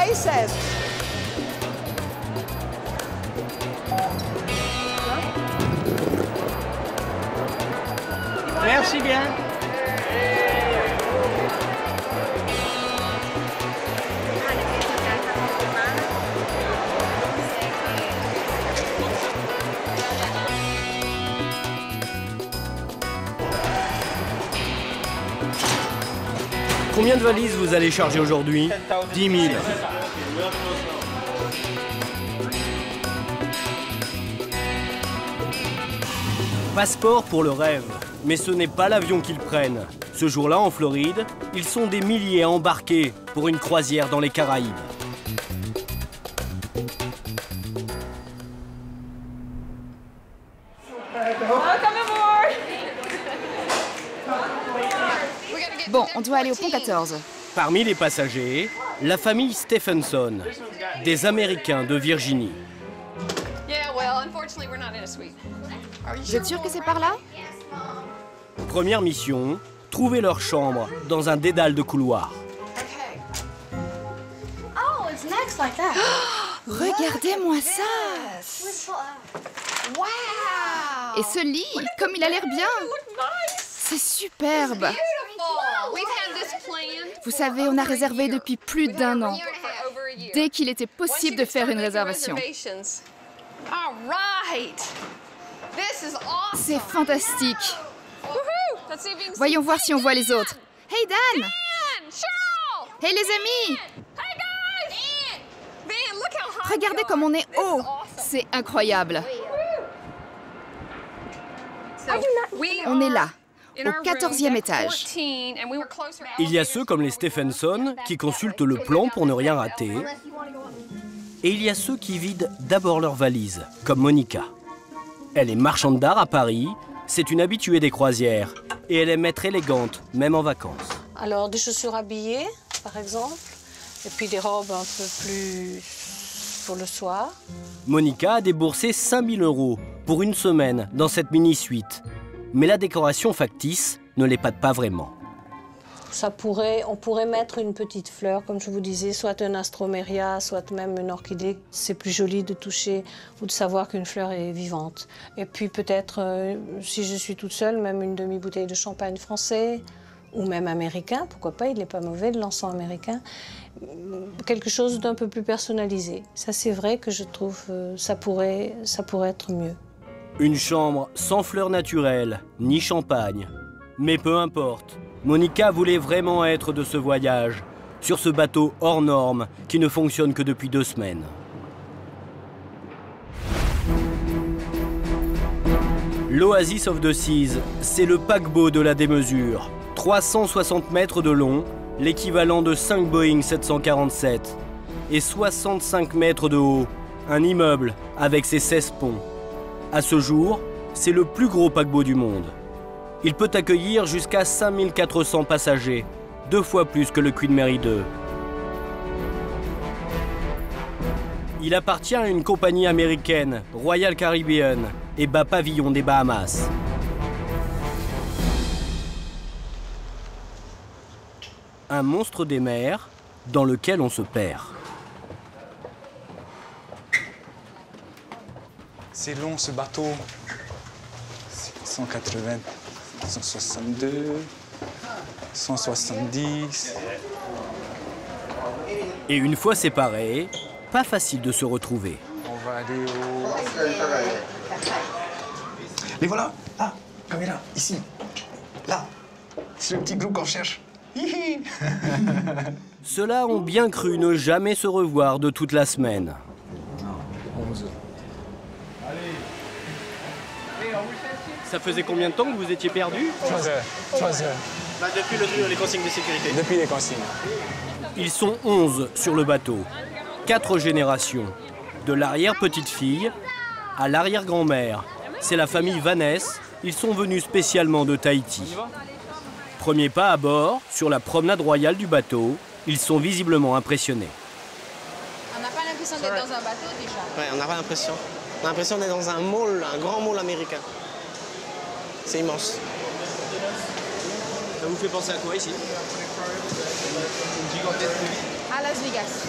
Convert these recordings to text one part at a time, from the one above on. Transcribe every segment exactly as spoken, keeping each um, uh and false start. Oasis. Merci bien. Combien de valises vous allez charger aujourd'hui? dix mille. Passeport pour le rêve. Mais ce n'est pas l'avion qu'ils prennent. Ce jour-là, en Floride, ils sont des milliers à embarquer pour une croisière dans les Caraïbes. Bon, on doit aller au pont quatorze. Parmi les passagers, la famille Stephenson, des Américains de Virginie. Vous êtes sûr que c'est par là? Première mission, trouver leur chambre dans un dédale de couloirs. Oh, regardez-moi ça! Et ce lit, comme il a l'air bien! C'est superbe! Vous savez, on a réservé depuis plus d'un an, dès qu'il était possible de faire une réservation. C'est fantastique! Voyons voir si on voit les autres. Hey Dan! Hey les amis! Regardez comme on est haut! C'est incroyable! On est là, au quatorzième étage. Il y a ceux comme les Stephenson qui consultent le plan pour ne rien rater. Et il y a ceux qui vident d'abord leurs valises, comme Monica. Elle est marchande d'art à Paris, c'est une habituée des croisières. Et elle aime être élégante, même en vacances. Alors, des chaussures habillées, par exemple, et puis des robes un peu plus pour le soir. Monica a déboursé cinq mille euros pour une semaine dans cette mini-suite. Mais la décoration factice ne l'épate pas vraiment. Ça pourrait, on pourrait mettre une petite fleur, comme je vous disais, soit un astroméria, soit même une orchidée. C'est plus joli de toucher ou de savoir qu'une fleur est vivante. Et puis peut-être, euh, si je suis toute seule, même une demi-bouteille de champagne français ou même américain, pourquoi pas, il n'est pas mauvais, de l'encens américain. Quelque chose d'un peu plus personnalisé. Ça, c'est vrai que je trouve euh, ça pourrait, ça pourrait être mieux. Une chambre sans fleurs naturelles, ni champagne. Mais peu importe. Monica voulait vraiment être de ce voyage, sur ce bateau hors norme qui ne fonctionne que depuis deux semaines. L'Oasis of the Seas, c'est le paquebot de la démesure. trois cent soixante mètres de long, l'équivalent de cinq Boeing sept cent quarante-sept. Et soixante-cinq mètres de haut, un immeuble avec ses seize ponts. À ce jour, c'est le plus gros paquebot du monde. Il peut accueillir jusqu'à cinq mille quatre cents passagers, deux fois plus que le Queen Mary deux. Il appartient à une compagnie américaine, Royal Caribbean, et bat pavillon des Bahamas. Un monstre des mers dans lequel on se perd. C'est long ce bateau. cent quatre-vingts, cent soixante-deux, cent soixante-dix. Et une fois séparés, pas facile de se retrouver. On va aller au... Les voilà, là, comme il est là, ici, là. C'est le petit groupe qu'on cherche. Hihi. Ceux-là ont bien cru ne jamais se revoir de toute la semaine. onze. Ça faisait combien de temps que vous étiez perdu? Trois heures. Trois heures. Bah, depuis le, les consignes de sécurité. Depuis les consignes. Ils sont onze sur le bateau. Quatre générations. De l'arrière-petite-fille à l'arrière-grand-mère. C'est la famille Vaness. Ils sont venus spécialement de Tahiti. Premier pas à bord, sur la promenade royale du bateau. Ils sont visiblement impressionnés. On n'a pas l'impression d'être dans un bateau déjà. Ouais, on n'a pas l'impression. On a l'impression d'être dans un mall, un grand mall américain. C'est immense. Ça vous fait penser à quoi ici? À Las Vegas.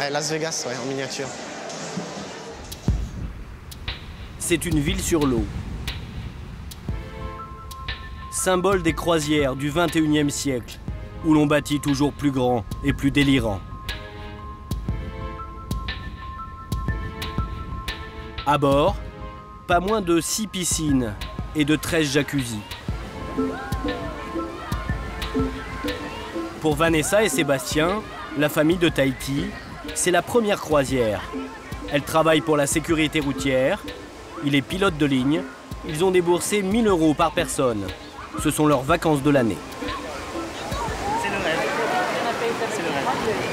À Las Vegas, ouais, en miniature. C'est une ville sur l'eau. Symbole des croisières du vingt et unième siècle, où l'on bâtit toujours plus grand et plus délirant. À bord, pas moins de six piscines et de treize jacuzzis. Pour Vanessa et Sébastien, la famille de Tahiti, c'est la première croisière. Elle travaille pour la sécurité routière, il est pilote de ligne, ils ont déboursé mille euros par personne. Ce sont leurs vacances de l'année. C'est le rêve. C'est le rêve.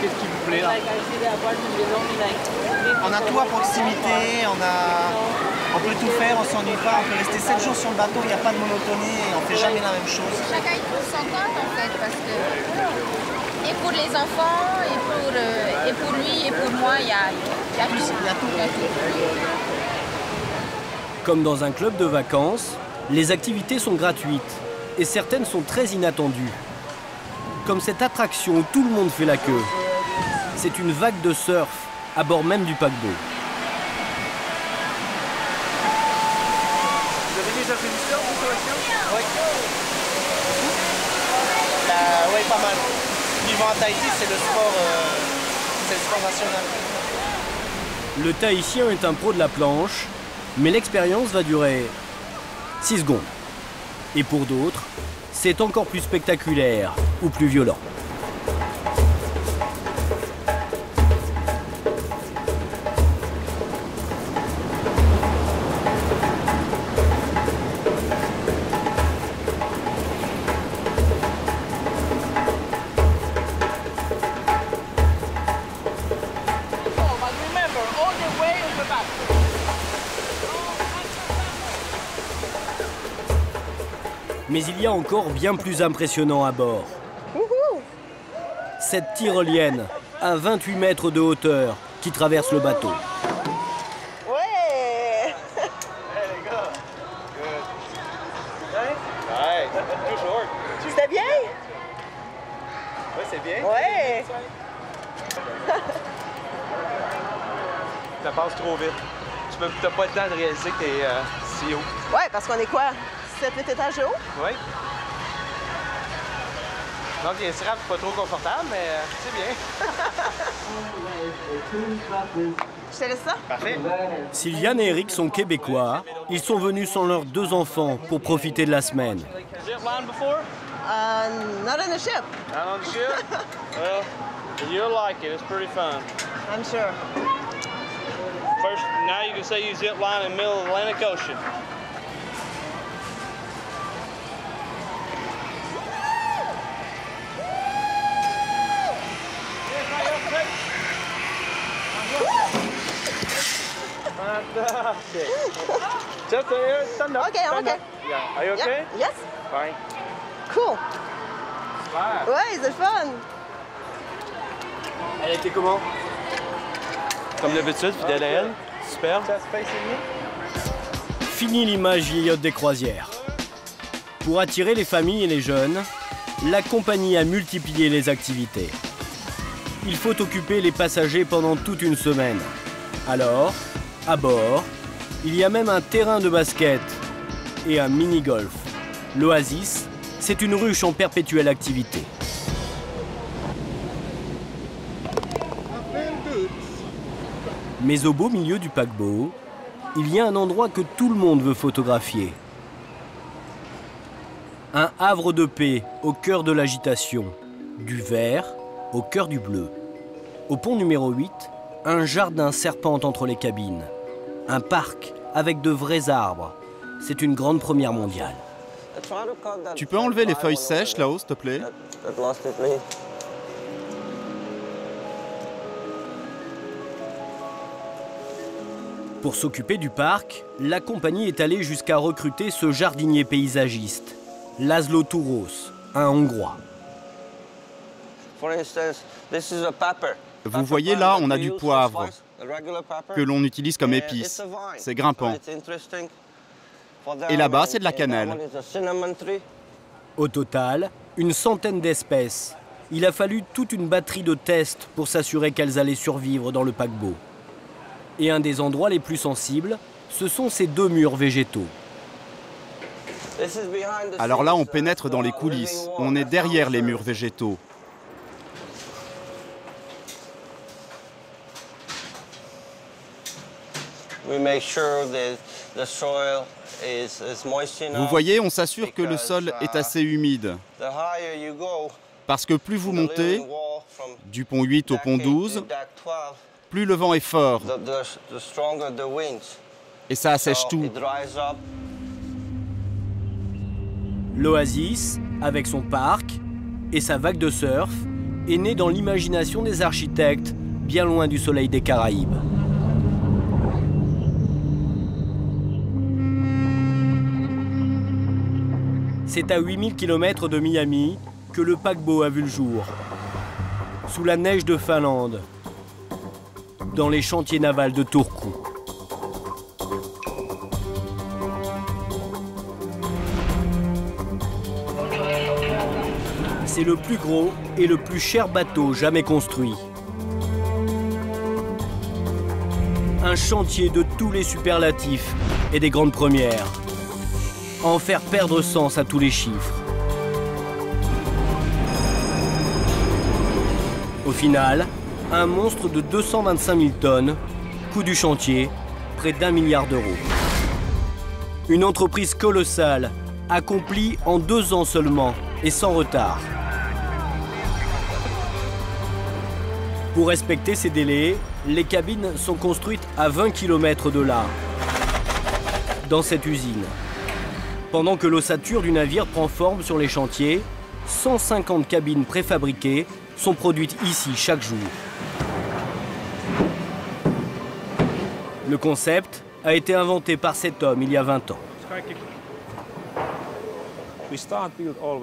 Qu'est-ce qui vous plaît là? On a tout à proximité, on a... On peut tout faire, on s'ennuie pas, on peut rester sept jours sur le bateau, il n'y a pas de monotonie, on fait jamais la même chose. Chacun il trouve son compte en fait, parce que et pour les enfants, et pour, et pour lui, et pour moi, il y a, il y a tout. Il y a tout. Il y a tout. Comme dans un club de vacances, les activités sont gratuites et certaines sont très inattendues. Comme cette attraction où tout le monde fait la queue. C'est une vague de surf à bord même du paquebot. Vous avez déjà fait du surf, vous, Sébastien? Oui. Euh, oui, pas mal. Vivant à Tahiti, c'est le sport, euh, c'est le sport national. Le Tahitien est un pro de la planche, mais l'expérience va durer six secondes. Et pour d'autres, c'est encore plus spectaculaire ou plus violent. Mais il y a encore bien plus impressionnant à bord. Cette tyrolienne à vingt-huit mètres de hauteur qui traverse le bateau. Ouais. C'était bien? Ouais, c'est bien. Ouais. Ça passe trop vite. Tu n'as pas le temps de réaliser que t'es euh, si haut. Ouais, parce qu'on est quoi? sept, huit étages de haut? Oui. Donc, les straps, pas trop confortables, mais c'est bien. Je te laisse ça? Parfait. Sylviane et Eric sont québécois. Ils sont venus sans leurs deux enfants pour profiter de la semaine. Uh, not on the ship. Not on the ship? Well, you'll like it. It's pretty fun. I'm sure. First, now you can say you zip line in the middle of the Atlantic Ocean. Fantastic. Just uh, stand up. Okay, stand okay. Up. Yeah. Are you okay? Yeah. Yes. Fine. Cool. Wow. Ouais, c'est fun. Elle était comment? Comme d'habitude, fidèle à elle. Super. Fini l'image vieillotte des croisières. Pour attirer les familles et les jeunes, la compagnie a multiplié les activités. Il faut occuper les passagers pendant toute une semaine. Alors, à bord, il y a même un terrain de basket et un mini-golf. L'Oasis, c'est une ruche en perpétuelle activité. Mais au beau milieu du paquebot, il y a un endroit que tout le monde veut photographier. Un havre de paix au cœur de l'agitation, du vert au cœur du bleu. Au pont numéro huit, un jardin serpente entre les cabines. Un parc avec de vrais arbres. C'est une grande première mondiale. Tu peux enlever les feuilles sèches là-haut, s'il te plaît? Pour s'occuper du parc, la compagnie est allée jusqu'à recruter ce jardinier paysagiste, Laszlo Touros, un Hongrois. Vous voyez là, on a du poivre, que l'on utilise comme épice. C'est grimpant. Et là-bas, c'est de la cannelle. Au total, une centaine d'espèces. Il a fallu toute une batterie de tests pour s'assurer qu'elles allaient survivre dans le paquebot. Et un des endroits les plus sensibles, ce sont ces deux murs végétaux. Alors là, on pénètre dans les coulisses. On est derrière les murs végétaux. Vous voyez, on s'assure que le sol est assez humide. Parce que plus vous montez, du pont huit au pont douze, plus le vent est fort. Et ça assèche tout. L'Oasis, avec son parc et sa vague de surf, est née dans l'imagination des architectes, bien loin du soleil des Caraïbes. C'est à huit mille kilomètres de Miami que le paquebot a vu le jour. Sous la neige de Finlande, dans les chantiers navals de Turku. C'est le plus gros et le plus cher bateau jamais construit. Un chantier de tous les superlatifs et des grandes premières. En faire perdre sens à tous les chiffres. Au final, un monstre de deux cent vingt-cinq mille tonnes, coût du chantier, près d'un milliard d'euros. Une entreprise colossale, accomplie en deux ans seulement et sans retard. Pour respecter ces délais, les cabines sont construites à vingt kilomètres de là, dans cette usine. Pendant que l'ossature du navire prend forme sur les chantiers, cent cinquante cabines préfabriquées sont produites ici chaque jour. Le concept a été inventé par cet homme il y a vingt ans.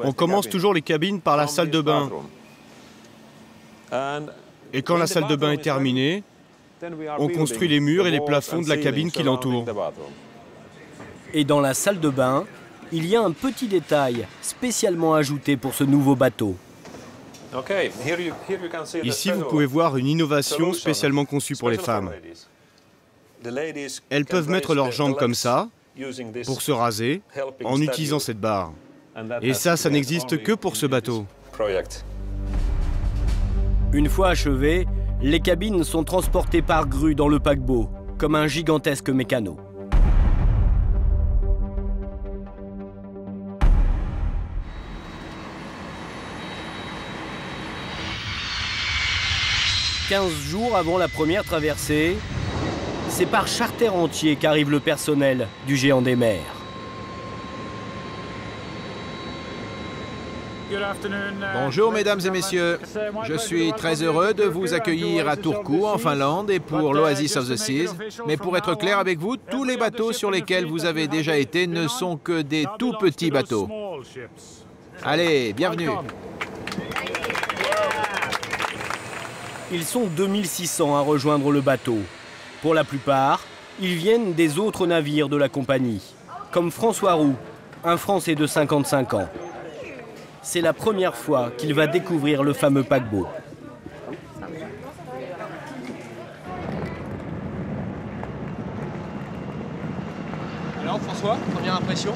On commence toujours les cabines par la salle de bain. Et quand la salle de bain est terminée, on construit les murs et les plafonds de la cabine qui l'entoure. Et dans la salle de bain, il y a un petit détail spécialement ajouté pour ce nouveau bateau. Ici, vous pouvez voir une innovation spécialement conçue pour les femmes. Elles peuvent mettre leurs jambes comme ça, pour se raser, en utilisant cette barre. Et ça, ça n'existe que pour ce bateau. Une fois achevées, les cabines sont transportées par grue dans le paquebot, comme un gigantesque mécano. quinze jours avant la première traversée, c'est par charter entier qu'arrive le personnel du géant des mers. Bonjour mesdames et messieurs, je suis très heureux de vous accueillir à Turku en Finlande et pour l'Oasis of the Seas, mais pour être clair avec vous, tous les bateaux sur lesquels vous avez déjà été ne sont que des tout petits bateaux. Allez, bienvenue. Ils sont deux mille six cents à rejoindre le bateau. Pour la plupart, ils viennent des autres navires de la compagnie, comme François Roux, un Français de cinquante-cinq ans. C'est la première fois qu'il va découvrir le fameux paquebot. Alors François, première impression?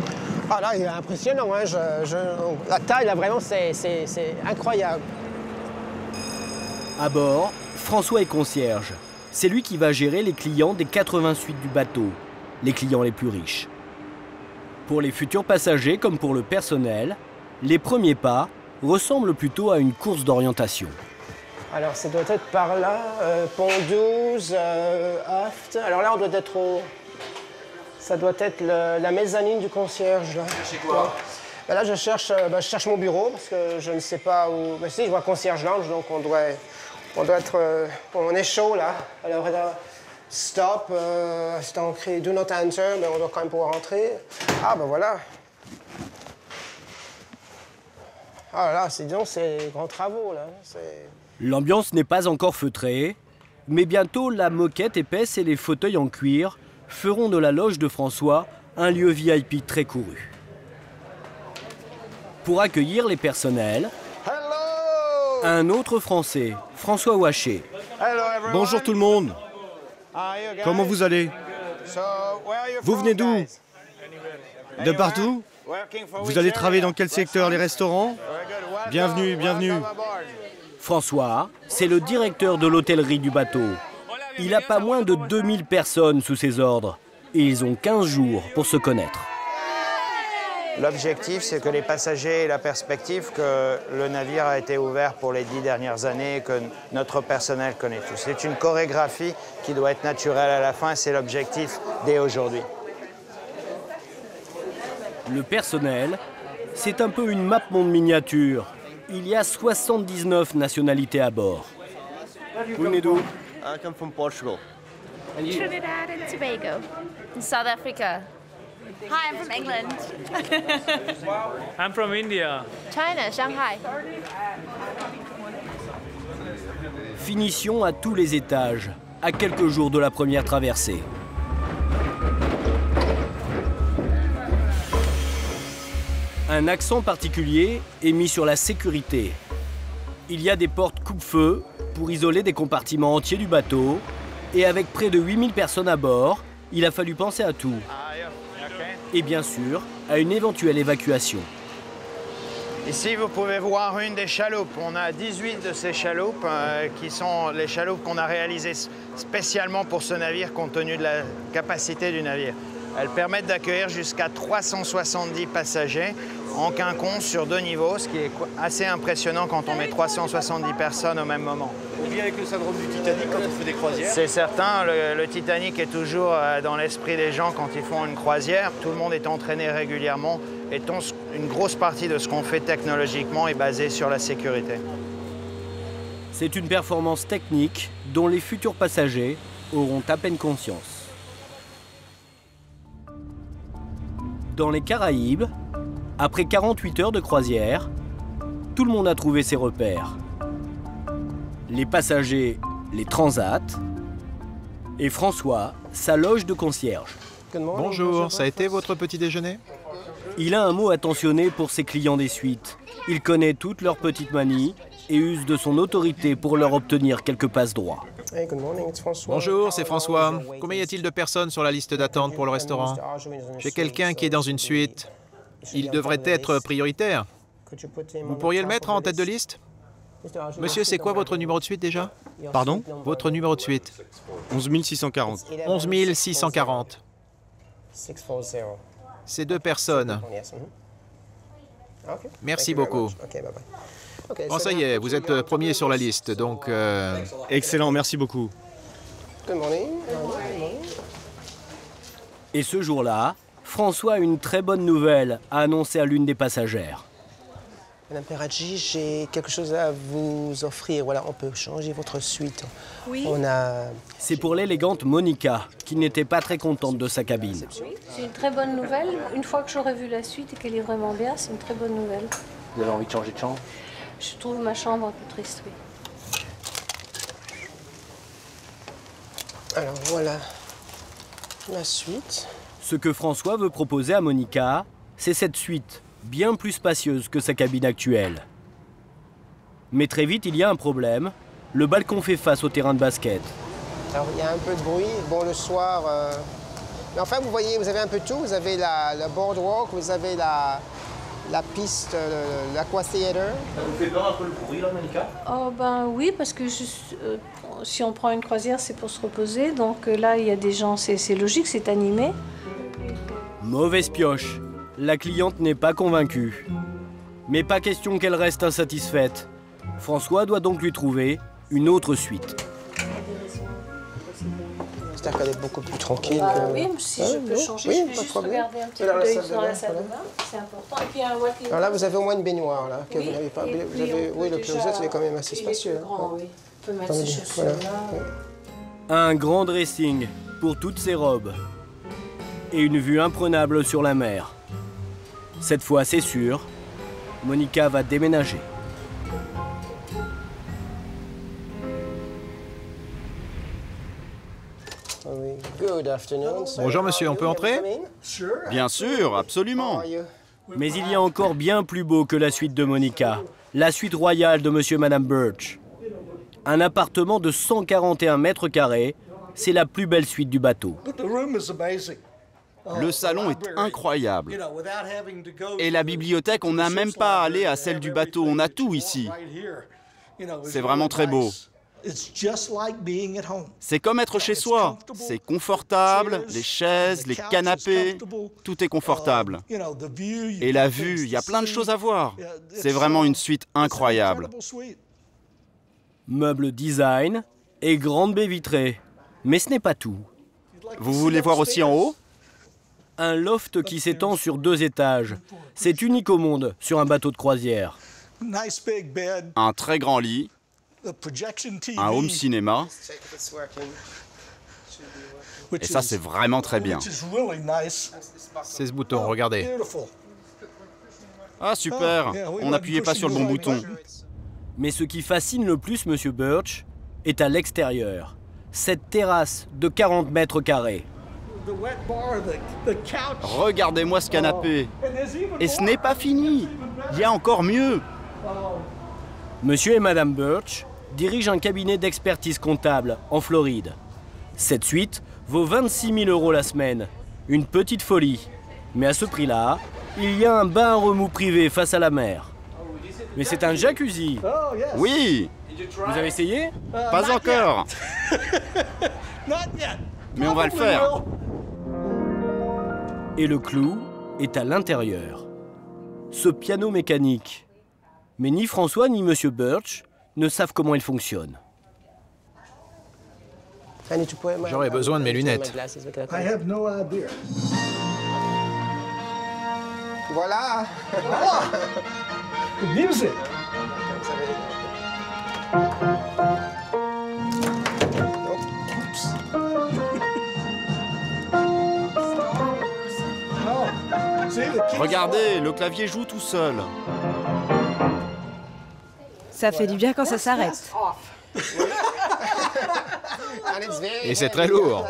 Ah là, il est impressionnant, hein. je, je... la taille là vraiment c'est incroyable. À bord, François est concierge. C'est lui qui va gérer les clients des quatre-vingt-huit du bateau, les clients les plus riches. Pour les futurs passagers comme pour le personnel, les premiers pas ressemblent plutôt à une course d'orientation. Alors ça doit être par là, euh, pont douze, euh, aft. Alors là on doit être au... Ça doit être le, la mezzanine du concierge. Là. Chez quoi ouais. Ben là, je cherche, ben, je cherche mon bureau parce que je ne sais pas où... Ben, si, je vois concierge lounge, donc on doit, on doit être... Euh, on est chaud, là. Alors, là, stop, euh, c'est ancré, do not enter, mais on doit quand même pouvoir entrer. Ah, ben voilà. Ah là, c'est disons, c'est grands travaux, là. L'ambiance n'est pas encore feutrée, mais bientôt, la moquette épaisse et les fauteuils en cuir feront de la loge de François un lieu V I P très couru. pour accueillir les personnels, hello, un autre Français, François Ouachet. Bonjour tout le monde. Comment vous allez? Vous venez d'où? De partout? Vous allez travailler dans quel secteur? Les restaurants? Bienvenue, bienvenue. François, c'est le directeur de l'hôtellerie du bateau. Il n'a pas moins de deux mille personnes sous ses ordres. Et ils ont quinze jours pour se connaître. L'objectif, c'est que les passagers aient la perspective que le navire a été ouvert pour les dix dernières années et que notre personnel connaît tout. C'est une chorégraphie qui doit être naturelle à la fin, c'est l'objectif dès aujourd'hui. Le personnel, c'est un peu une map monde miniature. Il y a soixante-dix-neuf nationalités à bord. Vous venez d'où? I come from Portugal. Trinidad and Tobago. In South Africa. Hi, I'm from England. I'm from India. China, Shanghai. Finition à tous les étages, à quelques jours de la première traversée. Un accent particulier est mis sur la sécurité. Il y a des portes coupe-feu pour isoler des compartiments entiers du bateau. Et avec près de huit mille personnes à bord, il a fallu penser à tout. Et bien sûr, à une éventuelle évacuation. Ici, vous pouvez voir une des chaloupes. On a dix-huit de ces chaloupes euh, qui sont les chaloupes qu'on a réalisées spécialement pour ce navire compte tenu de la capacité du navire. Elles permettent d'accueillir jusqu'à trois cent soixante-dix passagers en quinconce sur deux niveaux, ce qui est assez impressionnant quand on met trois cent soixante-dix personnes au même moment. On vit avec le syndrome du Titanic quand on fait des croisières. C'est certain, le, le Titanic est toujours dans l'esprit des gens quand ils font une croisière. Tout le monde est entraîné régulièrement et une grosse partie de ce qu'on fait technologiquement est basée sur la sécurité. C'est une performance technique dont les futurs passagers auront à peine conscience. Dans les Caraïbes, après quarante-huit heures de croisière, tout le monde a trouvé ses repères. Les passagers, les transats, et François, sa loge de concierge. Bonjour, ça a été votre petit déjeuner? Il a un mot attentionné pour ses clients des suites. Il connaît toutes leurs petites manies et use de son autorité pour leur obtenir quelques passes droits. Hey, good morning, it's François. Bonjour, c'est François. Combien y a-t-il de personnes sur la liste d'attente pour le restaurant? J'ai quelqu'un qui est dans une suite. Il devrait être prioritaire. Vous pourriez le mettre en tête de liste? Monsieur, c'est quoi votre numéro de suite déjà? Pardon? Votre numéro de suite. onze six cent quarante. onze six cent quarante. C'est deux personnes. Merci beaucoup. Bon, ça y est, vous êtes premier sur la liste, donc... Euh... Excellent, merci beaucoup. Et ce jour-là, François a une très bonne nouvelle à annoncer à l'une des passagères. Madame Peradji, j'ai quelque chose à vous offrir. Voilà, on peut changer votre suite. Oui. On a... C'est pour l'élégante Monica, qui n'était pas très contente de sa cabine. Oui, c'est une très bonne nouvelle. Une fois que j'aurai vu la suite et qu'elle est vraiment bien, c'est une très bonne nouvelle. Vous avez envie de changer de chambre? Je trouve ma chambre un peu triste, oui. Alors voilà la suite. Ce que François veut proposer à Monica, c'est cette suite, bien plus spacieuse que sa cabine actuelle. Mais très vite, il y a un problème. Le balcon fait face au terrain de basket. Alors il y a un peu de bruit. Bon, le soir... Euh... Mais enfin, vous voyez, vous avez un peu tout. Vous avez la, la boardwalk, vous avez la... la piste, l'aquatheater. Ça vous fait peur un peu le bruit, là, Monica? Oh, ben oui, parce que je, euh, si on prend une croisière, c'est pour se reposer. Donc là, il y a des gens, c'est logique, c'est animé. Mauvaise pioche. La cliente n'est pas convaincue. Mais pas question qu'elle reste insatisfaite. François doit donc lui trouver une autre suite. C'est-à-dire qu'elle est beaucoup plus tranquille. Ah, que... Oui, si ah, je peux oui, changer, oui, je vais juste regarder un petit peu d'œil sur la salle de bain, c'est important. Et puis un walk-in. Alors là, vous avez au moins une baignoire, là, que oui, vous n'avez pas. Vous avez... Oui, le closet, il est quand même assez spacieux. Grand, hein. Oui. On peut mettre ses chaussures voilà. Là. Un grand dressing pour toutes ses robes. Et une vue imprenable sur la mer. Cette fois, c'est sûr, Monica va déménager. Bonjour monsieur, on peut entrer? Bien sûr, absolument. Mais il y a encore bien plus beau que la suite de Monica, la suite royale de monsieur et madame Birch. Un appartement de cent quarante et un mètres carrés, c'est la plus belle suite du bateau. Le salon est incroyable. Et la bibliothèque, on n'a même pas à aller à celle du bateau, on a tout ici. C'est vraiment très beau. C'est comme être chez soi. C'est confortable, les chaises, les canapés, tout est confortable. Et la vue, il y a plein de choses à voir. C'est vraiment une suite incroyable. Meubles design et grande baie vitrée. Mais ce n'est pas tout. Vous voulez voir aussi en haut? Un loft qui s'étend sur deux étages. C'est unique au monde sur un bateau de croisière. Un très grand lit. Un home cinéma. Et ça, c'est vraiment très bien. C'est ce bouton, regardez. Ah, super. On n'appuyait pas sur le bon bouton. Mais ce qui fascine le plus monsieur Birch est à l'extérieur. Cette terrasse de quarante mètres carrés. Regardez-moi ce canapé. Et ce n'est pas fini. Il y a encore mieux. Monsieur et madame Birch dirigent un cabinet d'expertise comptable en Floride. Cette suite vaut vingt-six mille euros la semaine. Une petite folie. Mais à ce prix-là, il y a un bain à remous privé face à la mer. Mais c'est un jacuzzi. Oui. Vous avez essayé? Pas encore. Mais on va le faire. Et le clou est à l'intérieur. Ce piano mécanique. Mais ni François ni monsieur Birch ne savent comment il fonctionne. J'aurais besoin de mes lunettes. Voilà. Musique. Regardez, le clavier joue tout seul. Ça fait du bien quand ça s'arrête. Et c'est très lourd.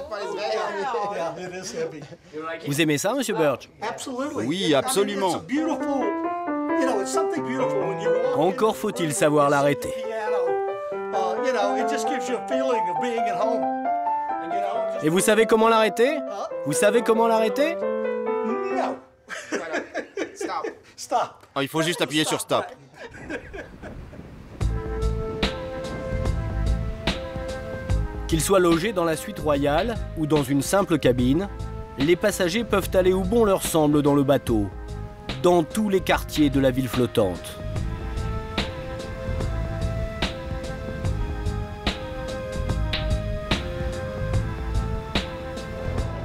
Vous aimez ça, monsieur Birch? Oui, absolument. Encore faut-il savoir l'arrêter. Et vous savez comment l'arrêter? Vous savez comment l'arrêter? Non. Stop. Oh, il faut juste appuyer sur stop. Qu'ils soient logés dans la suite royale ou dans une simple cabine, les passagers peuvent aller où bon leur semble dans le bateau, dans tous les quartiers de la ville flottante.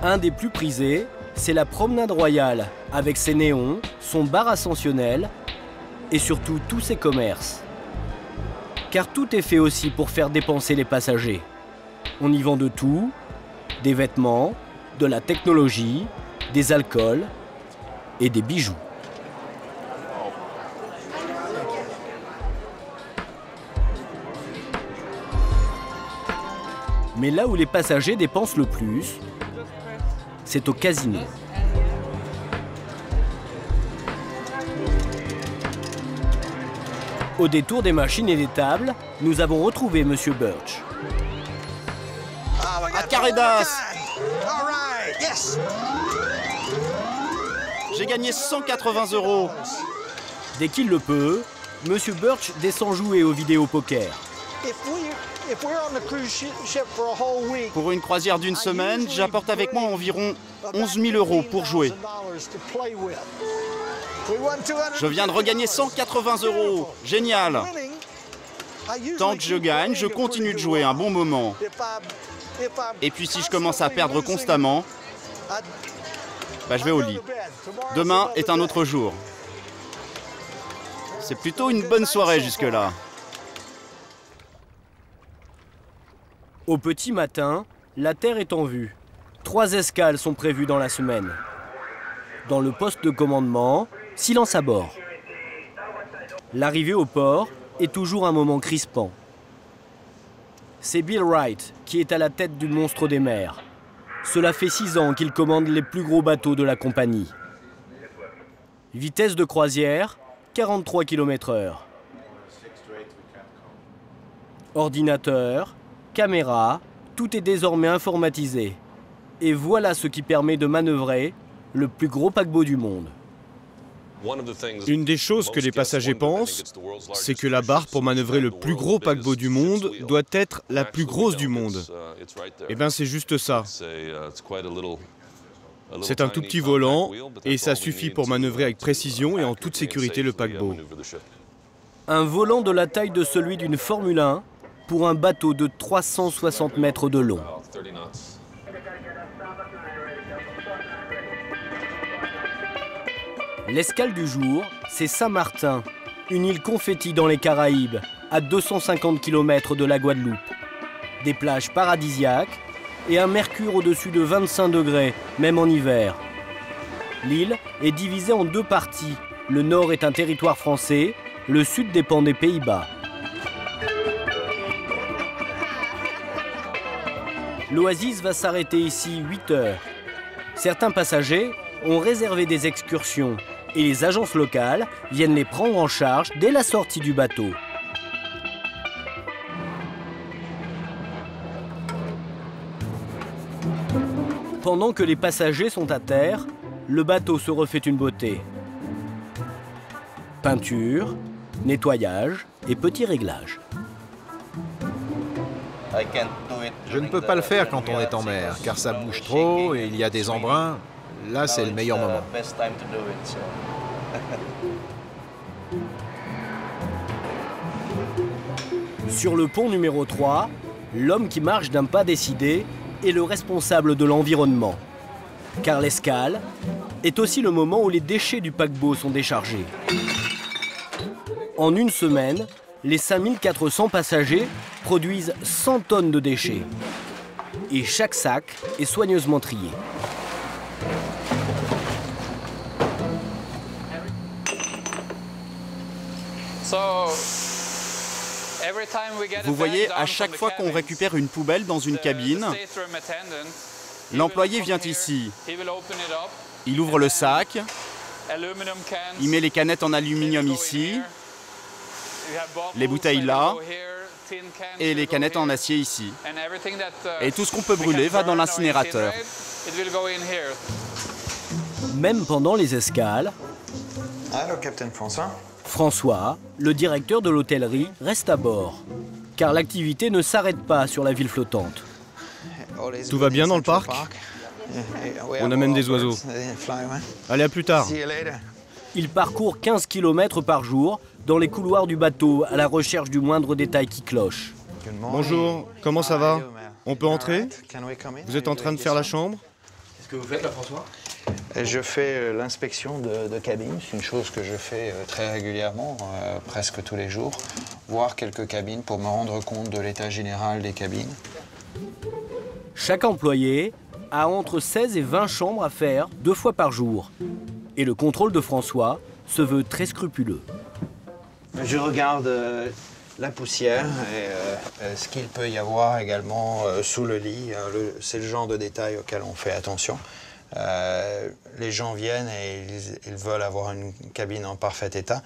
Un des plus prisés, c'est la promenade royale, avec ses néons, son bar ascensionnel et surtout tous ses commerces. Car tout est fait aussi pour faire dépenser les passagers. On y vend de tout, des vêtements, de la technologie, des alcools et des bijoux. Mais là où les passagers dépensent le plus, c'est au casino. Au détour des machines et des tables, nous avons retrouvé monsieur Birch. À Carredas! J'ai gagné cent quatre-vingts euros. Dès qu'il le peut, monsieur Birch descend jouer au vidéo poker. Pour une croisière d'une semaine, j'apporte avec moi environ onze mille euros pour jouer. Je viens de regagner cent quatre-vingts euros. Génial! Tant que je gagne, je continue de jouer un bon moment. Et puis si je commence à perdre constamment, bah, je vais au lit. Demain est un autre jour. C'est plutôt une bonne soirée jusque-là. Au petit matin, la terre est en vue. Trois escales sont prévues dans la semaine. Dans le poste de commandement, silence à bord. L'arrivée au port est toujours un moment crispant. C'est Bill Wright qui est à la tête du monstre des mers. Cela fait six ans qu'il commande les plus gros bateaux de la compagnie. Vitesse de croisière, quarante-trois kilomètres heure. Ordinateur, caméra, tout est désormais informatisé. Et voilà ce qui permet de manœuvrer le plus gros paquebot du monde. Une des choses que les passagers pensent, c'est que la barre pour manœuvrer le plus gros paquebot du monde doit être la plus grosse du monde. Eh bien, c'est juste ça. C'est un tout petit volant et ça suffit pour manœuvrer avec précision et en toute sécurité le paquebot. Un volant de la taille de celui d'une Formule un pour un bateau de trois cent soixante mètres de long. L'escale du jour, c'est Saint-Martin, une île confetti dans les Caraïbes, à deux cent cinquante kilomètres de la Guadeloupe. Des plages paradisiaques et un mercure au-dessus de vingt-cinq degrés, même en hiver. L'île est divisée en deux parties. Le nord est un territoire français, le sud dépend des Pays-Bas. L'Oasis va s'arrêter ici huit heures. Certains passagers ont réservé des excursions et les agences locales viennent les prendre en charge dès la sortie du bateau. Pendant que les passagers sont à terre, le bateau se refait une beauté. Peinture, nettoyage et petits réglages. Je ne peux pas le faire quand on est en mer, car ça bouge trop et il y a des embruns. Là, c'est le meilleur moment. Sur le pont numéro trois, l'homme qui marche d'un pas décidé est le responsable de l'environnement. Car l'escale est aussi le moment où les déchets du paquebot sont déchargés. En une semaine, les cinq mille quatre cents passagers produisent cent tonnes de déchets. Et chaque sac est soigneusement trié. Vous voyez, à chaque fois qu'on récupère une poubelle dans une cabine, l'employé vient ici, il ouvre le sac, il met les canettes en aluminium ici, les bouteilles là, et les canettes en acier ici. Et tout ce qu'on peut brûler va dans l'incinérateur. Même pendant les escales, allô, Capitaine François. François, le directeur de l'hôtellerie, reste à bord, car l'activité ne s'arrête pas sur la ville flottante. Tout va bien dans le parc? On a même des oiseaux. Allez, à plus tard. Il parcourt quinze kilomètres par jour dans les couloirs du bateau à la recherche du moindre détail qui cloche. Bonjour, comment ça va? On peut entrer? Vous êtes en train de faire la chambre? Qu'est-ce que vous faites là, François? Je fais l'inspection de, de cabine, c'est une chose que je fais très régulièrement, euh, presque tous les jours, voir quelques cabines pour me rendre compte de l'état général des cabines. Chaque employé a entre seize et vingt chambres à faire deux fois par jour. Et le contrôle de François se veut très scrupuleux. Je regarde euh, la poussière et euh, ce qu'il peut y avoir également euh, sous le lit. Euh, c'est le genre de détail auquel on fait attention. Euh, les gens viennent et ils, ils veulent avoir une cabine en parfait état,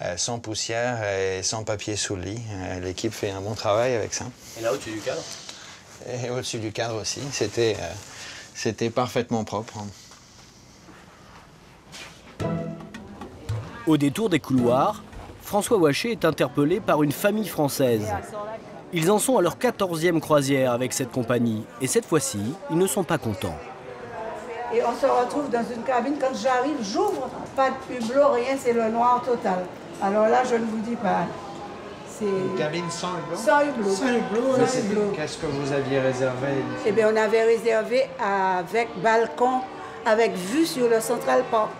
euh, sans poussière et sans papier sous le lit. Euh, L'équipe fait un bon travail avec ça. Et là, au-dessus du cadre? Et au-dessus du cadre aussi. C'était euh, c'était parfaitement propre. Au détour des couloirs, François Ouachet est interpellé par une famille française. Ils en sont à leur quatorzième croisière avec cette compagnie. Et cette fois-ci, ils ne sont pas contents. Et on se retrouve dans une cabine, quand j'arrive, j'ouvre, pas de hublot, rien, c'est le noir total. Alors là, je ne vous dis pas. Une cabine sans hublot? Sans hublot. Sans hublot, sans hublot. Qu'est-ce que vous aviez réservé? Eh bien, on avait réservé avec balcon, avec vue sur le Central Park.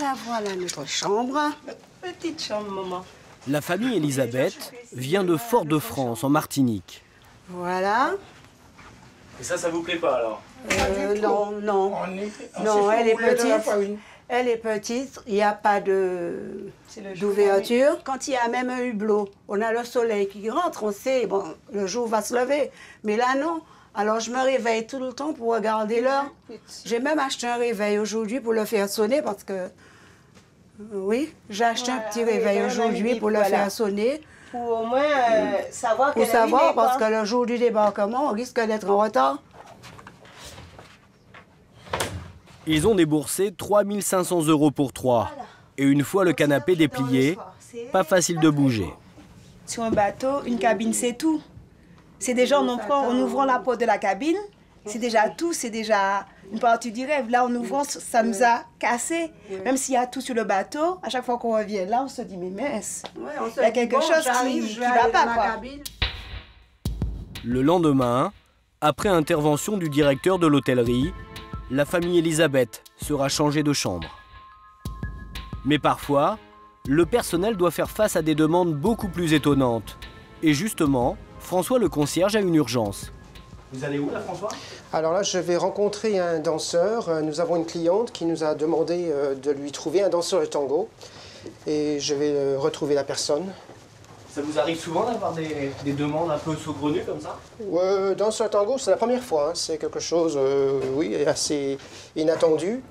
Là, voilà notre chambre. Petite chambre, maman. La famille Elisabeth vient de Fort-de-France, en Martinique. Voilà. Et ça, ça vous plaît pas alors? euh, Non, non. On est, on non, elle est petite. Elle est petite. Il n'y a pas de d'ouverture. Quand il y a même un hublot, on a le soleil qui rentre. On sait, bon, le jour va se lever. Mais là, non. Alors, je me réveille tout le temps pour regarder l'heure. J'ai même acheté un réveil aujourd'hui pour le faire sonner parce que... Oui, j'ai acheté voilà, un petit réveil aujourd'hui pour le voilà. faire sonner. Pour au moins euh, savoir Pour savoir, arrivée, parce quoi. que le jour du débarquement, on risque d'être en retard. Ils ont déboursé trois mille cinq cents euros pour trois. Voilà. Et une fois le canapé déplié, pas facile de bouger. Sur un bateau, une cabine, c'est tout. C'est déjà en, ouvrant, en ouvrant la porte de la cabine, c'est déjà tout, c'est déjà une partie du rêve. Là, en ouvrant, ça nous a cassé. Même s'il y a tout sur le bateau, à chaque fois qu'on revient là, on se dit, mais mince, ouais, il y a quelque bon, chose qui ne va pas. Quoi. Le lendemain, après intervention du directeur de l'hôtellerie, la famille Elisabeth sera changée de chambre. Mais parfois, le personnel doit faire face à des demandes beaucoup plus étonnantes. Et justement, François le concierge a une urgence. Vous allez où là, François? Alors là, je vais rencontrer un danseur. Nous avons une cliente qui nous a demandé de lui trouver un danseur de tango. Et je vais retrouver la personne. Ça vous arrive souvent d'avoir des, des demandes un peu saugrenues comme ça? euh, Danseur de tango, c'est la première fois. Hein. C'est quelque chose, euh, oui, assez inattendu.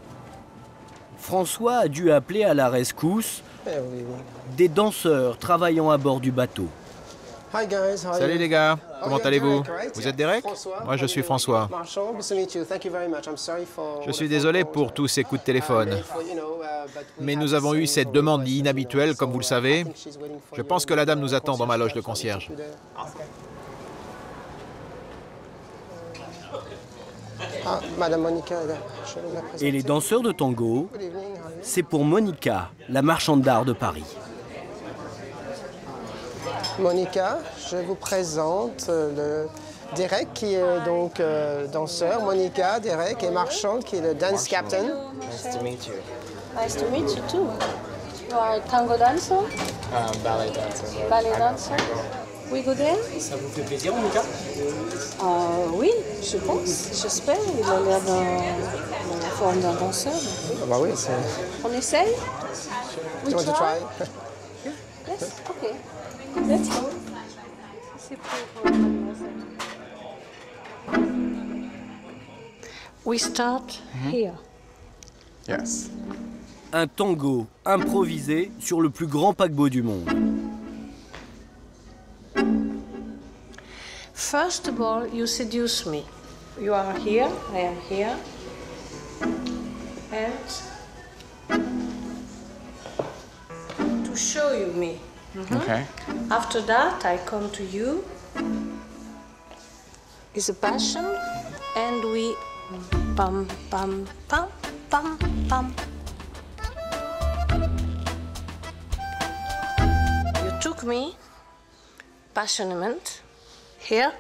François a dû appeler à la rescousse eh oui, oui. des danseurs travaillant à bord du bateau. Hi guys, hi Salut les gars, comment oh, allez-vous right? Vous êtes Derek François, Moi je suis François. Je suis désolé pour tous ces coups de téléphone. Mais nous avons eu cette demande inhabituelle, comme vous le savez. Je pense que la dame nous attend dans ma loge de concierge. Ah, Madame Monica, je Et les danseurs de tango, c'est pour Monica, la marchande d'art de Paris. Monica, je vous présente le Derek qui est donc euh, danseur. Monica, Derek est marchande qui est le dance captain. Nice to meet you. Nice to meet you too. You are a tango dancer? Uh, ballet dancer. Ballet dancer. We go there? Ça vous fait plaisir, Monica? euh, Oui, je pense, j'espère. Il a l'air dans la forme d'un danseur. Ah bah oui, On essaye? We try? try? Yes, ok. We start here. Yes. Un tango improvisé sur le plus grand paquebot du monde. First of all, you seduce me. You are here, I am here. And to show you me. Mm-hmm. Okay. After that, I come to you. It's a passion, and we pam pam pam pam pam. You took me, passionate, here.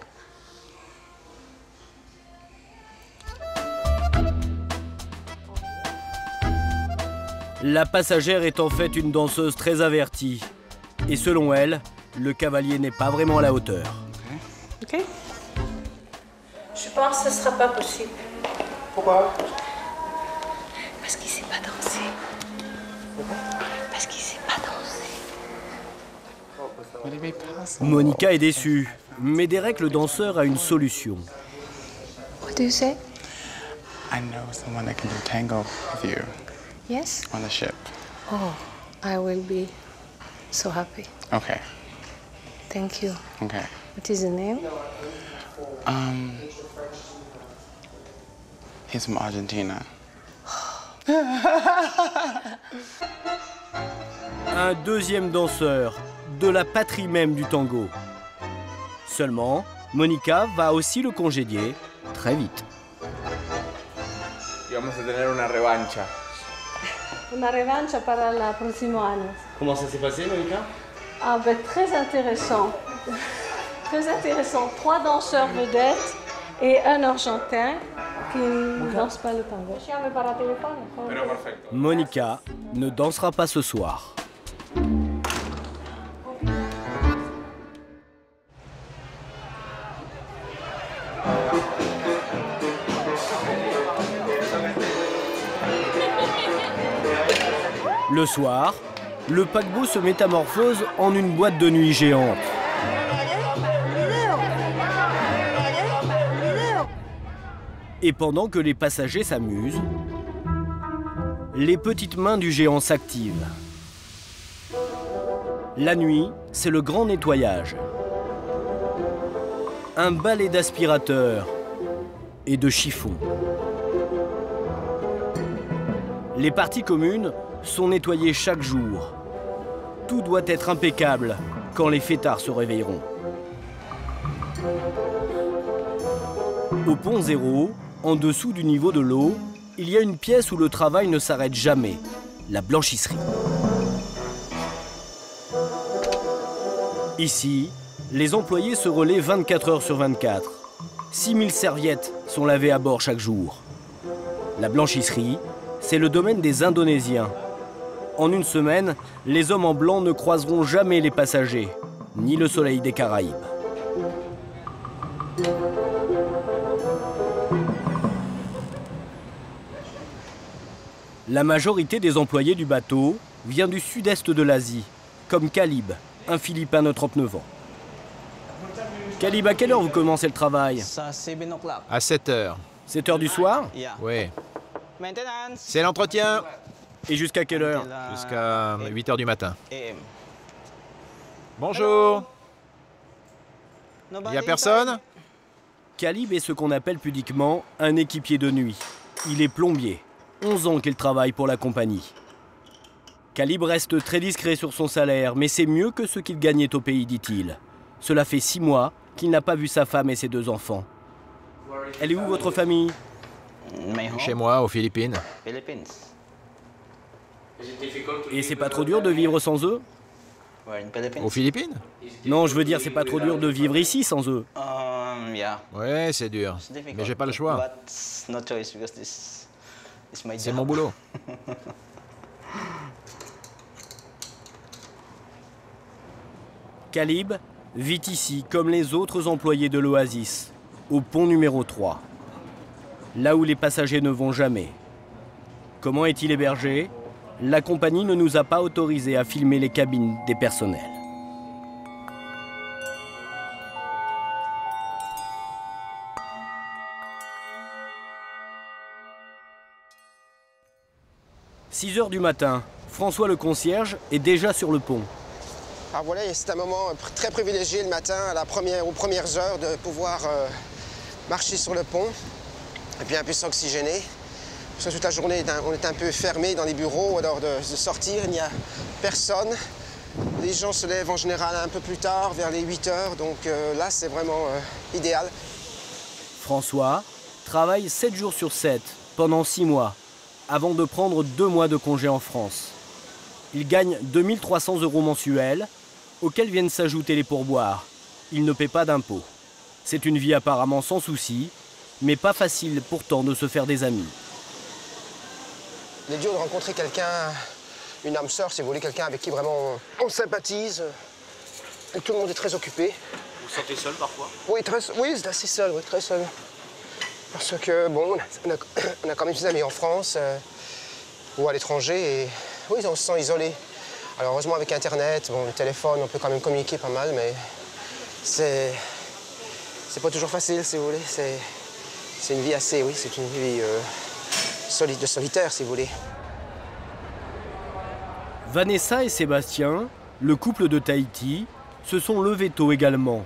La passagère est en fait une danseuse très avertie. Et selon elle, le cavalier n'est pas vraiment à la hauteur. Okay. Je pense que ce ne sera pas possible. Pourquoi? Parce qu'il ne sait pas danser. Pourquoi? Parce qu'il ne sait pas danser. Monica est déçue, mais Derek, le danseur, a une solution. What do you say? I know someone that can do tango with you. Yes? On the ship. Oh, I will be. So happy. Okay. Thank you. Okay. What is the name? Um, he's from Argentina. Un deuxième danseur de la patrie même du tango. Seulement, Monica va aussi le congédier très vite. Y vamos a tener una revancha. Una revancha para el próximo año. Comment ça s'est passé, Monica? Ah ben très intéressant. Très intéressant. Trois danseurs vedettes et un argentin qui ne danse pas le tango. Monica ne dansera pas ce soir. Le soir, le paquebot se métamorphose en une boîte de nuit géante. Et pendant que les passagers s'amusent, les petites mains du géant s'activent. La nuit, c'est le grand nettoyage. Un balai d'aspirateurs et de chiffons. Les parties communes sont nettoyées chaque jour. Tout doit être impeccable quand les fêtards se réveilleront. Au pont zéro, en dessous du niveau de l'eau, il y a une pièce où le travail ne s'arrête jamais, la blanchisserie. Ici, les employés se relaient vingt-quatre heures sur vingt-quatre. six mille serviettes sont lavées à bord chaque jour. La blanchisserie, c'est le domaine des Indonésiens. En une semaine, les hommes en blanc ne croiseront jamais les passagers, ni le soleil des Caraïbes. La majorité des employés du bateau vient du sud-est de l'Asie, comme Calib, un Philippin de trente-neuf ans. Calib, à quelle heure vous commencez le travail? À sept heures. sept heures du soir? Oui. C'est l'entretien. Et jusqu'à quelle heure? Jusqu'à huit heures du matin. Bonjour. Il n'y a personne? Calib est ce qu'on appelle pudiquement un équipier de nuit. Il est plombier. onze ans qu'il travaille pour la compagnie. Calib reste très discret sur son salaire, mais c'est mieux que ce qu'il gagnait au pays, dit-il. Cela fait six mois qu'il n'a pas vu sa femme et ses deux enfants. Elle est où, votre famille? Chez moi, aux Philippines. Et c'est pas trop dur de vivre sans eux? Aux Philippines? Non, je veux dire, c'est pas trop dur de vivre ici sans eux. Ouais, c'est dur, mais j'ai pas le choix. C'est mon boulot. Calib vit ici comme les autres employés de l'Oasis, au pont numéro trois. Là où les passagers ne vont jamais. Comment est-il hébergé? La compagnie ne nous a pas autorisé à filmer les cabines des personnels. six heures du matin, François le concierge est déjà sur le pont. Alors voilà, c'est un moment très privilégié le matin, à la première, aux premières heures, de pouvoir euh, marcher sur le pont, et puis un peu s'oxygéner. Parce que toute la journée, on est un peu fermé dans les bureaux, alors de, de sortir, il n'y a personne. Les gens se lèvent en général un peu plus tard, vers les huit heures, donc euh, là, c'est vraiment euh, idéal. François travaille sept jours sur sept, pendant six mois. Avant de prendre deux mois de congé en France. Il gagne deux mille trois cents euros mensuels, auxquels viennent s'ajouter les pourboires. Il ne paie pas d'impôts. C'est une vie apparemment sans souci, mais pas facile pourtant de se faire des amis. Il est dur de rencontrer quelqu'un, une âme sœur, si vous voulez, quelqu'un avec qui vraiment on sympathise. Tout le monde est très occupé. Vous vous sentez seul parfois? Oui, très, oui, c'est assez seul, oui, très seul. Parce que, bon, on a, on a quand même des amis en France euh, ou à l'étranger et oui, on se sent isolé. Alors, heureusement, avec Internet, bon, le téléphone, on peut quand même communiquer pas mal, mais c'est c'est pas toujours facile, si vous voulez. C'est une vie assez, oui, c'est une vie euh, soli de solitaire, si vous voulez. Vanessa et Sébastien, le couple de Tahiti, se sont levés tôt également.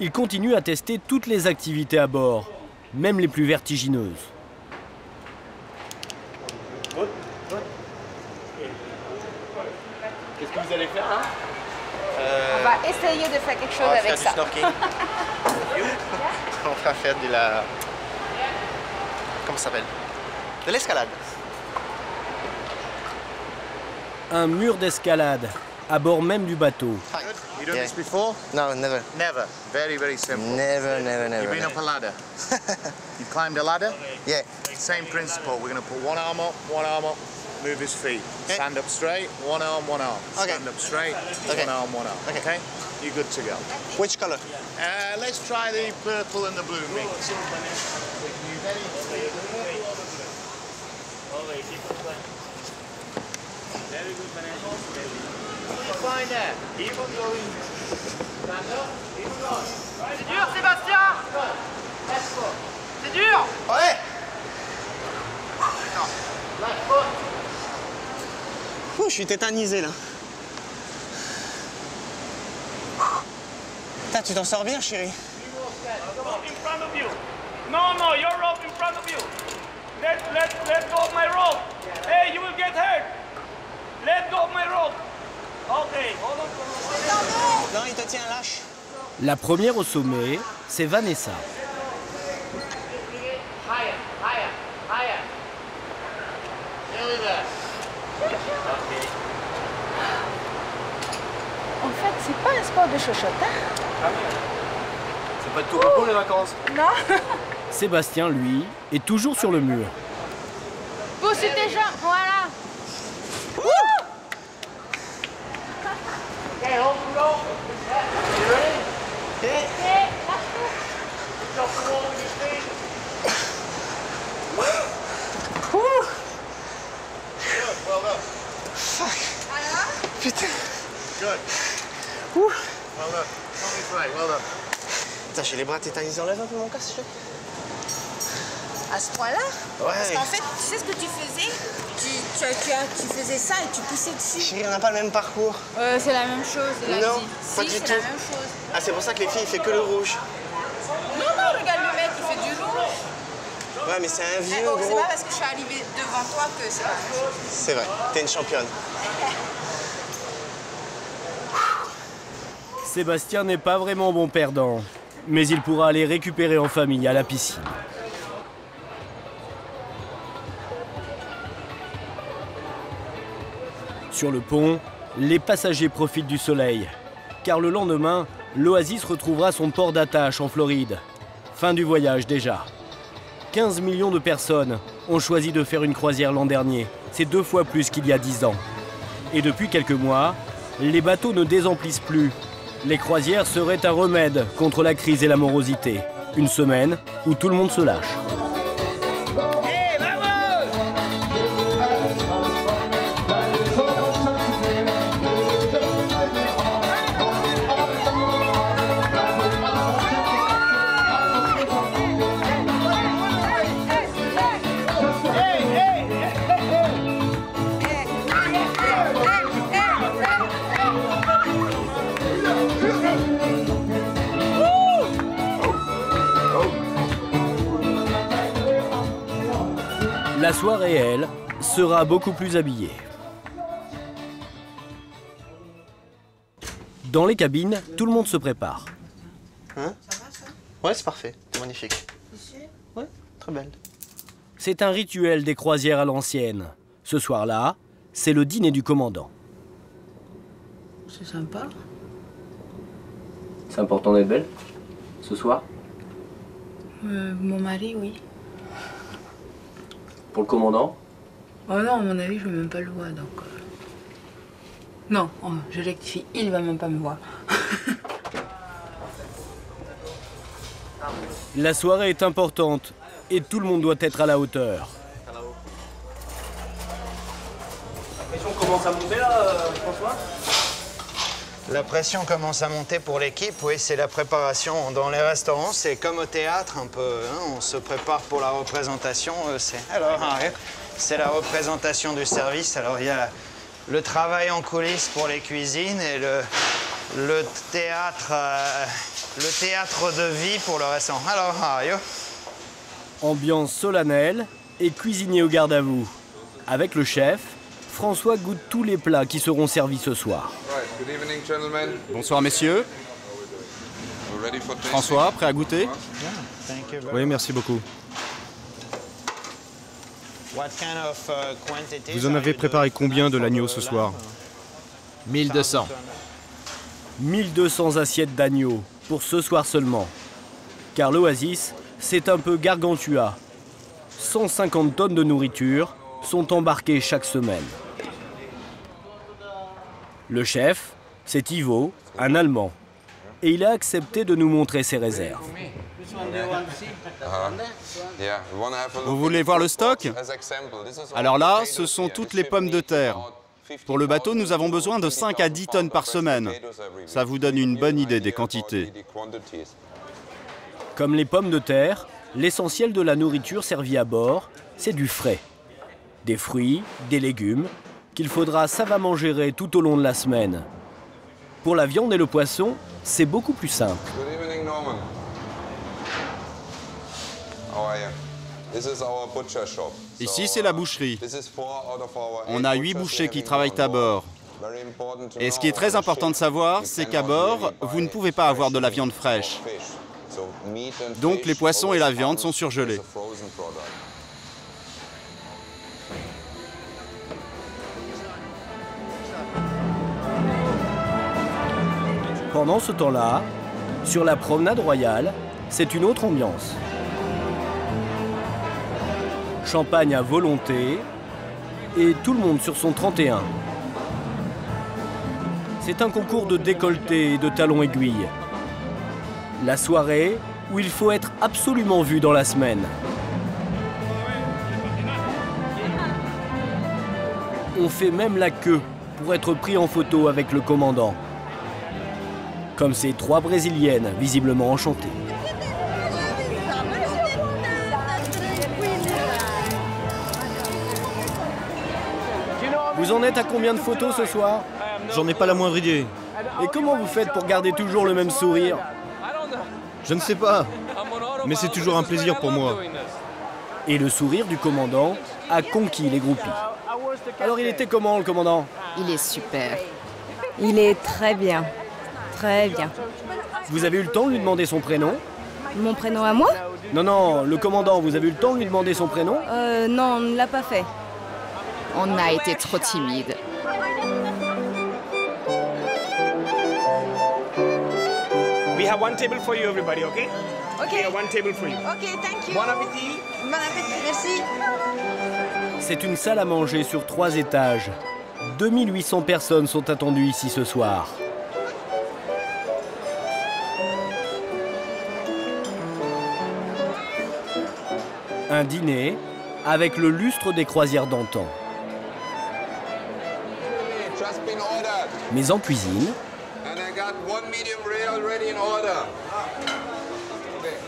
Ils continuent à tester toutes les activités à bord. Même les plus vertigineuses. Qu'est-ce que vous allez faire là? euh... On va essayer de faire quelque chose avec ça. On va faire du snorkeling. On va faire de la... Comment ça s'appelle? De l'escalade. Un mur d'escalade, à bord même du bateau. You done yeah. this before? No, never. Never. Very, very simple. Never, never, never. You've been never. up a ladder. You've climbed a ladder? Yeah. Same principle. We're going to put one arm up, one arm up, move his feet. Okay. Stand up straight, one arm, one arm. Okay. Stand up straight, okay. one arm, one arm. Okay. okay? You're good to go. Which colour? Uh, let's try the purple and the blue mix. Very good, Vanessa. C'est dur, Sébastien. C'est dur. Ouais. Attends. Lâche pas. Ouh, je suis tétanisé là. Putain, tu t'en sors bien, chérie. Non, non, your rope in front of you. Let, let, let go of my rope. Hey, you will get hurt. Let go of my rope. Okay. Non, il te tient, lâche. La première au sommet, c'est Vanessa. En fait, c'est pas un sport de chochotte, hein? C'est pas de tout repos, les vacances. Non. Sébastien, lui, est toujours sur le mur. Pousse tes jambes, voilà. Ouh. Putain. Ouh. Putain, j'ai les bras tétanisés, enlève un peu mon casque. À ce point-là? Ouais. Parce qu'en fait, tu sais ce que tu faisais? Tu, tu, tu, tu faisais ça et tu poussais dessus. Chérie, on n'a pas le même parcours. Euh, c'est la même chose. La non, vie. Pas si, du tout. La même chose. Ah, c'est pour ça que les filles, ils font que le rouge. Non, non, regarde le mec, il fait du rouge. Ouais, mais c'est un vieux, eh, oh, gros. C'est pas parce que je suis arrivée devant toi que c'est pas. C'est vrai, t'es une championne. Sébastien n'est pas vraiment bon perdant, mais il pourra aller récupérer en famille à la piscine. Sur le pont, les passagers profitent du soleil, car le lendemain, l'Oasis retrouvera son port d'attache en Floride. Fin du voyage déjà. quinze millions de personnes ont choisi de faire une croisière l'an dernier. C'est deux fois plus qu'il y a dix ans. Et depuis quelques mois, les bateaux ne désemplissent plus. Les croisières seraient un remède contre la crise et la morosité. Une semaine où tout le monde se lâche. La soirée, elle, sera beaucoup plus habillée. Dans les cabines, tout le monde se prépare. Hein? Ouais, c'est parfait. Magnifique. Ouais, très belle. C'est un rituel des croisières à l'ancienne. Ce soir-là, c'est le dîner du commandant. C'est sympa. C'est important d'être belle, ce soir? euh, Mon mari, oui. Pour le commandant? Oh non, à mon avis, je ne vais même pas le voir, donc... Non, oh, je rectifie, il ne va même pas me voir. La soirée est importante et tout le monde doit être à la hauteur. La pression commence à monter, là, François? La pression commence à monter pour l'équipe, oui, c'est la préparation. Dans les restaurants, c'est comme au théâtre un peu, hein, on se prépare pour la représentation. Euh, c'est alors, c'est la représentation du service. Alors, il y a le travail en coulisses pour les cuisines et le, le, théâtre, euh, le théâtre de vie pour le restaurant. Alors, yo. Ambiance solennelle et cuisinier au garde à vous. Avec le chef, François goûte tous les plats qui seront servis ce soir. Bonsoir, messieurs. François, prêt à goûter? Oui, merci beaucoup. Vous en avez préparé combien de l'agneau ce soir? mille deux cents. mille deux cents assiettes d'agneau, pour ce soir seulement. Car l'Oasis, c'est un peu gargantua. cent cinquante tonnes de nourriture sont embarquées chaque semaine. Le chef, c'est Ivo, un Allemand, et il a accepté de nous montrer ses réserves. Vous voulez voir le stock? Alors là, ce sont toutes les pommes de terre. Pour le bateau, nous avons besoin de cinq à dix tonnes par semaine. Ça vous donne une bonne idée des quantités. Comme les pommes de terre, L'essentiel de la nourriture servie à bord, c'est du frais. Des fruits, des légumes, qu'il faudra savamment gérer tout au long de la semaine. Pour la viande et le poisson, c'est beaucoup plus simple. Good evening, Norman. How are you? This is our butcher shop. Ici, c'est la boucherie. On a huit bouchers qui travaillent à bord. Et ce qui est très important de savoir, c'est qu'à bord, vous ne pouvez pas avoir de la viande fraîche. Donc les poissons et la viande sont surgelés. Pendant ce temps-là, sur la promenade royale, c'est une autre ambiance. Champagne à volonté et tout le monde sur son trente et un. C'est un concours de décolleté et de talons aiguilles. La soirée où il faut être absolument vu dans la semaine. On fait même la queue pour être pris en photo avec le commandant. Comme ces trois Brésiliennes visiblement enchantées. Vous en êtes à combien de photos ce soir? J'en ai pas la moindre idée. Et comment vous faites pour garder toujours le même sourire? Je ne sais pas, mais c'est toujours un plaisir pour moi. Et le sourire du commandant a conquis les groupies. Alors il était comment le commandant? Il est super. Il est très bien, très bien. Vous avez eu le temps de lui demander son prénom? Mon prénom à moi? Non, non, le commandant, vous avez eu le temps de lui demander son prénom? Euh, non, on ne l'a pas fait. On a été trop timide. We have one table for you, everybody, okay? Okay. We have one table for you. Okay, thank you. Bon appétit. Bon appétit, merci. C'est une salle à manger sur trois étages. deux mille huit cents personnes sont attendues ici ce soir. Un dîner avec le lustre des croisières d'antan. Mais en cuisine,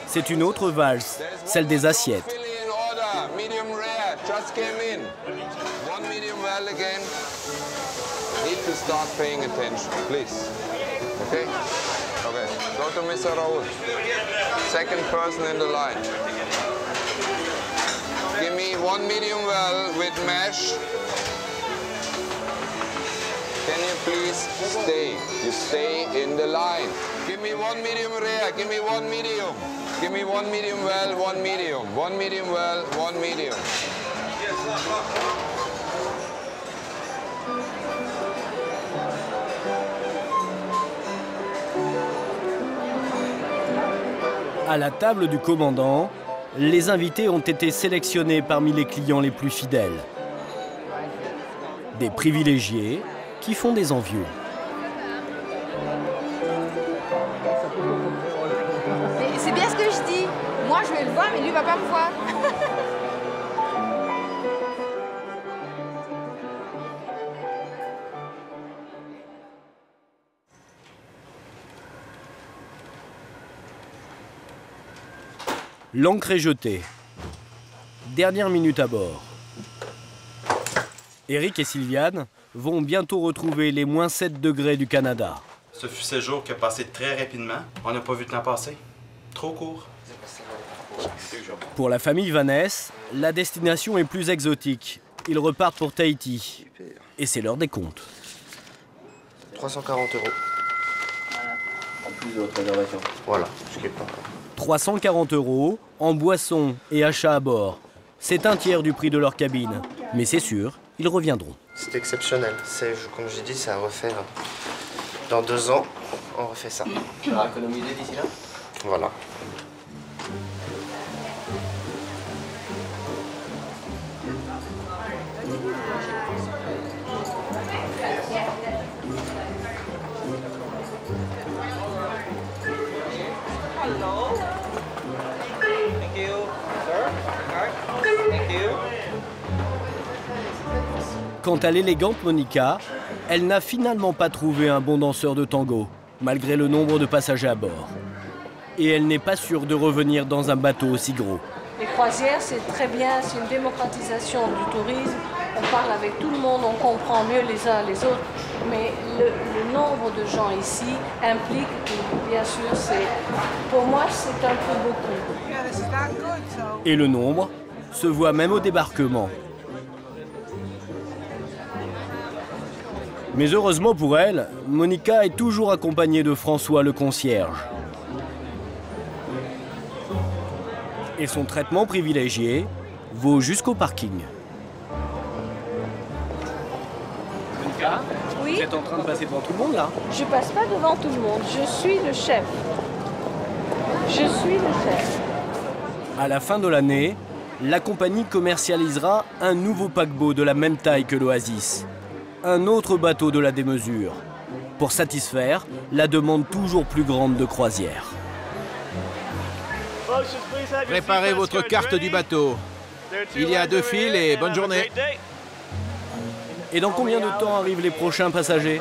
c'est une autre valse, celle des assiettes. Can you please stay? You stay in the line. Give me one medium rare, give me one medium. Give me one medium well, one medium. One medium well, one medium. À la table du commandant, les invités ont été sélectionnés parmi les clients les plus fidèles. Des privilégiés qui font des envieux. C'est bien ce que je dis. Moi, je vais le voir, mais lui, il va pas me voir. L'ancre est jetée. Dernière minute à bord. Eric et Sylviane vont bientôt retrouver les moins sept degrés du Canada. Ce fut ce jour qui a passé très rapidement. On n'a pas vu le temps passer. Trop court. Pour la famille Vanesse, la destination est plus exotique. Ils repartent pour Tahiti. Et c'est l'heure des comptes. trois cent quarante euros. En plus de votre réservation. Voilà, je quitte pas. trois cent quarante euros en boissons et achats à bord. C'est un tiers du prix de leur cabine. Mais c'est sûr, ils reviendront. C'est exceptionnel. Comme j'ai dit, c'est à refaire. Dans deux ans, on refait ça. Tu vas économiser d'ici là? Voilà. Quant à l'élégante Monica, elle n'a finalement pas trouvé un bon danseur de tango, malgré le nombre de passagers à bord. et elle n'est pas sûre de revenir dans un bateau aussi gros. Les croisières, c'est très bien, c'est une démocratisation du tourisme. On parle avec tout le monde, on comprend mieux les uns les autres. Mais le, le nombre de gens ici implique, bien sûr, c'est, pour moi, c'est un peu beaucoup. Et le nombre se voit même au débarquement. Mais heureusement pour elle, Monica est toujours accompagnée de François, le concierge. Et son traitement privilégié vaut jusqu'au parking. Monica, oui. Vous êtes en train de passer devant tout le monde là? Je ne passe pas devant tout le monde, je suis le chef. Je suis le chef. À la fin de l'année, la compagnie commercialisera un nouveau paquebot de la même taille que l'Oasis. Un autre bateau de la démesure, pour satisfaire la demande toujours plus grande de croisière. Préparez votre carte du bateau. Il y a deux fils et bonne journée. Et dans combien de temps arrivent les prochains passagers ?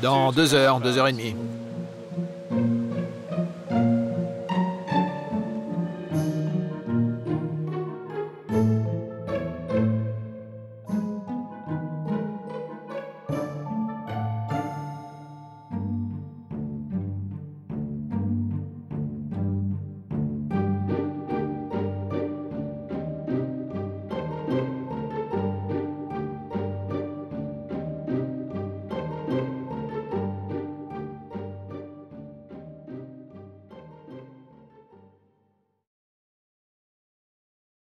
Dans deux heures, deux heures et demie.